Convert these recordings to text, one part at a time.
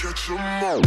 Catch 'em all.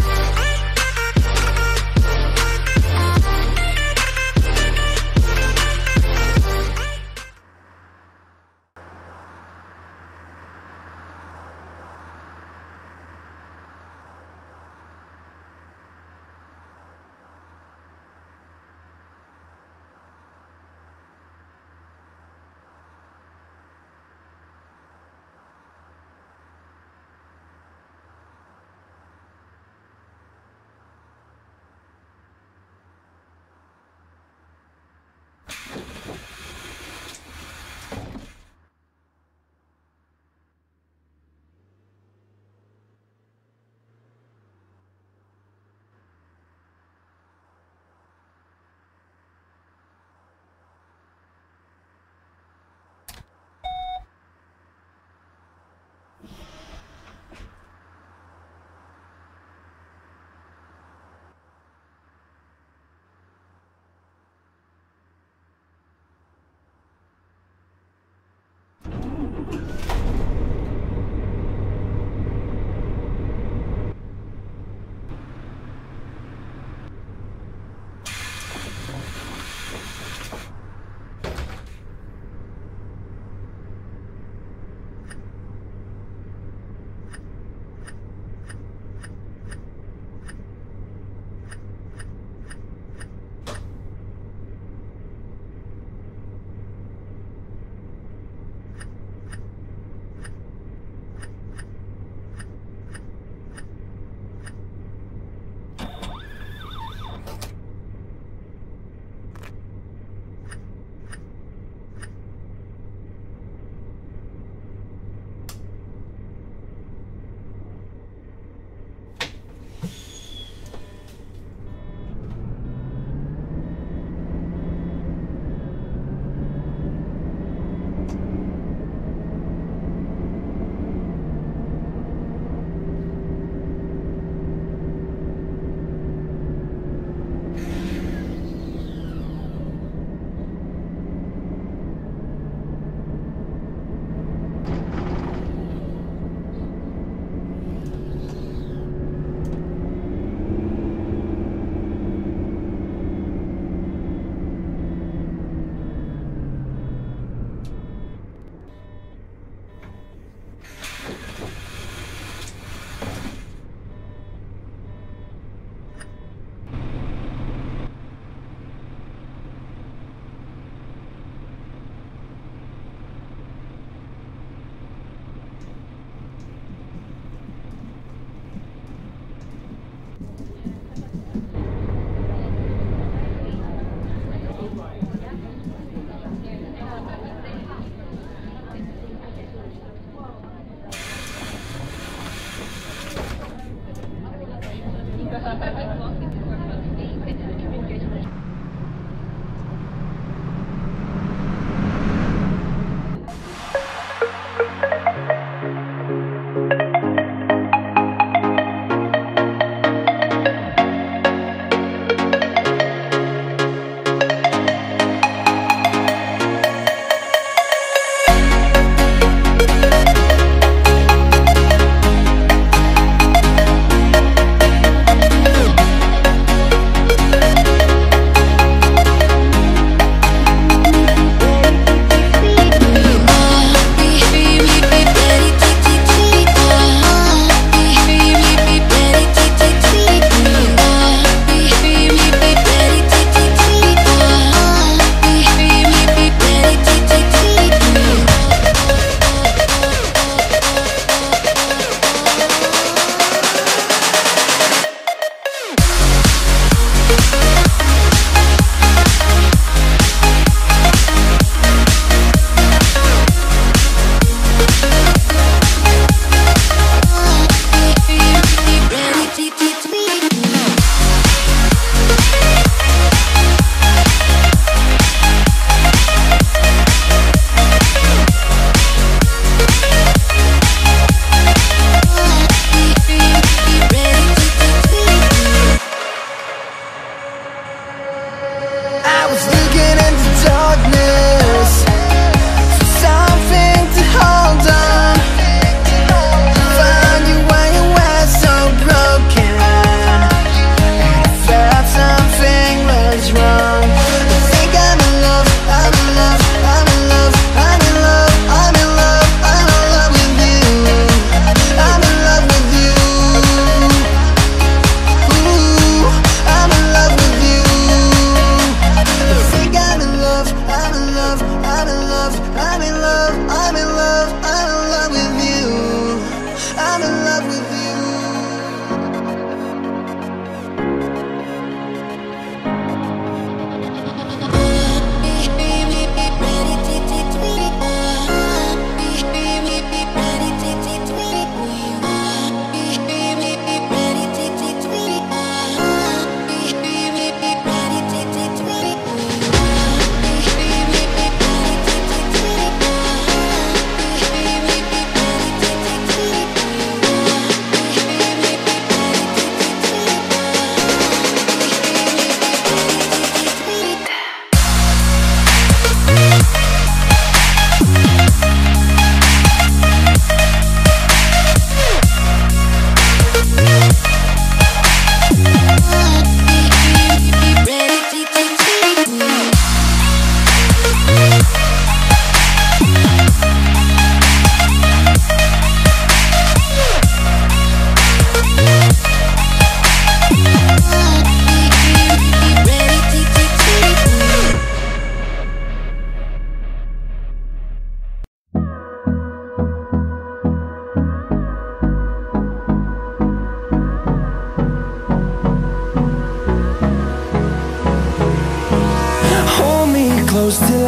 Close till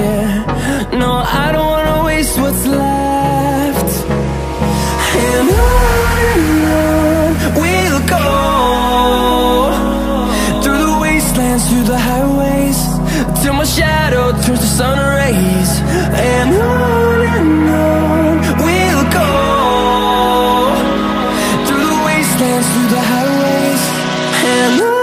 Yeah, no, I don't wanna waste what's left. And on we'll go, through the wastelands, through the highways, till my shadow turns to sun rays. And on we'll go, through the wastelands, through the highways, and on.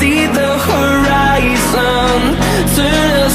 See the horizon turn.